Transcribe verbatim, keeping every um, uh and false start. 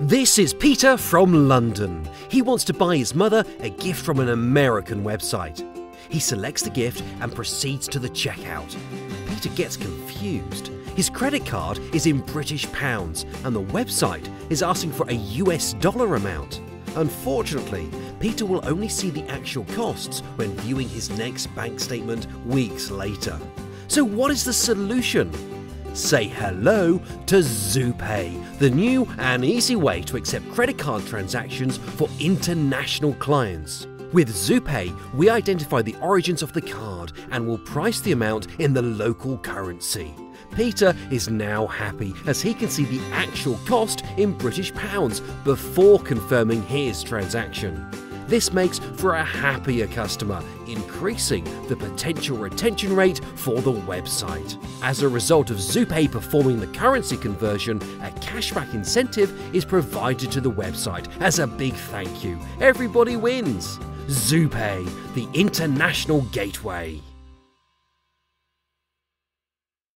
This is Peter from London. He wants to buy his mother a gift from an American website. He selects the gift and proceeds to the checkout. Peter gets confused. His credit card is in British pounds and the website is asking for a U S dollar amount. Unfortunately, Peter will only see the actual costs when viewing his next bank statement weeks later. So what is the solution? Say hello to Zoopay, the new and easy way to accept credit card transactions for international clients. With Zoopay, we identify the origins of the card and will price the amount in the local currency. Peter is now happy as he can see the actual cost in British pounds before confirming his transaction. This makes for a happier customer, increasing the potential retention rate for the website. As a result of Zoopay performing the currency conversion, a cashback incentive is provided to the website as a big thank you. Everybody wins! Zoopay, the international gateway.